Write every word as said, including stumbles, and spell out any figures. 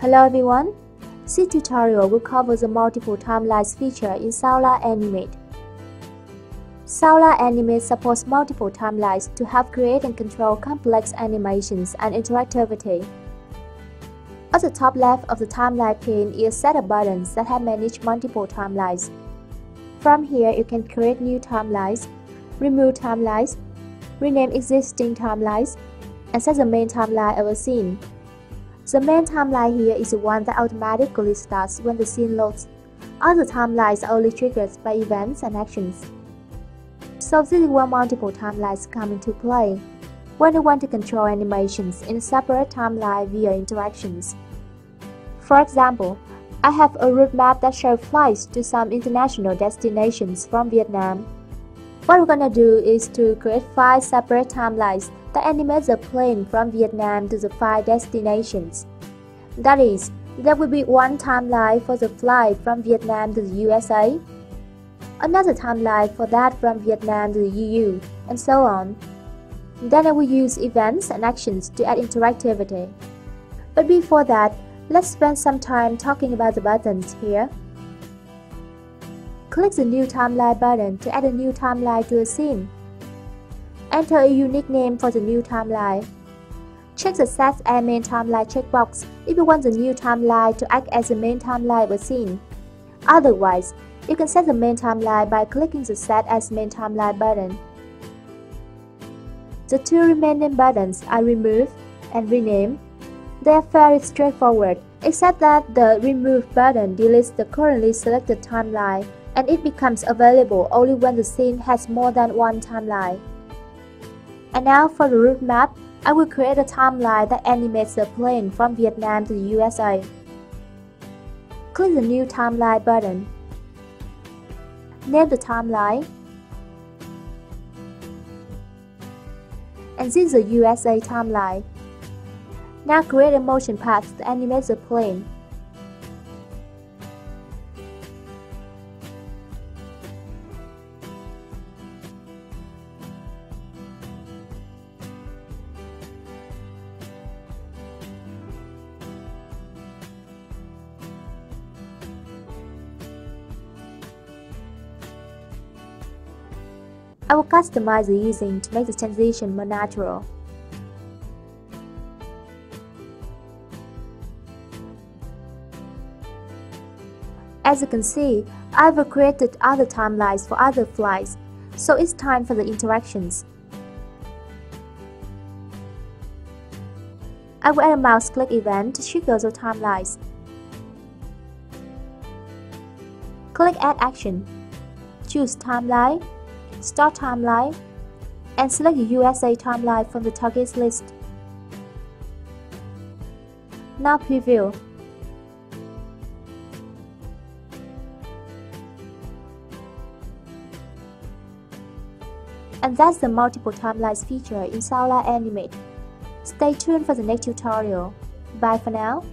Hello everyone! This tutorial will cover the multiple timelines feature in Saola Animate. Saola Animate supports multiple timelines to help create and control complex animations and interactivity. At the top left of the timeline pane is a set of buttons that help manage multiple timelines. From here, you can create new timelines, remove timelines, rename existing timelines, and set the main timeline of a scene. The main timeline here is the one that automatically starts when the scene loads. Other timelines are only triggered by events and actions. So this is where multiple timelines come into play, when you want to control animations in a separate timeline via interactions. For example, I have a route map that shows flights to some international destinations from Vietnam. What we're gonna do is to create five separate timelines that animate the plane from Vietnam to the five destinations. That is, there will be one timeline for the flight from Vietnam to the U S A, another timeline for that from Vietnam to the E U, and so on. Then I will use events and actions to add interactivity. But before that, let's spend some time talking about the buttons here. Click the New Timeline button to add a new timeline to a scene. Enter a unique name for the new timeline. Check the Set as Main Timeline checkbox if you want the new timeline to act as the main timeline of a scene. Otherwise, you can set the main timeline by clicking the Set as Main Timeline button. The two remaining buttons are Remove and Rename. They are fairly straightforward, except that the Remove button deletes the currently selected timeline, and it becomes available only when the scene has more than one timeline. And now for the route map, I will create a timeline that animates the plane from Vietnam to the U S A. Click the New Timeline button. Name the timeline. And this is the U S A timeline. Now create a motion path that animates the plane. I will customize the easing to make the transition more natural. As you can see, I have created other timelines for other flights, so it's time for the interactions. I will add a mouse click event to trigger the timelines. Click Add Action. Choose Timeline, Start Timeline, and select the U S A timeline from the targets list. Now preview. And that's the multiple timelines feature in Saola Animate. Stay tuned for the next tutorial. Bye for now.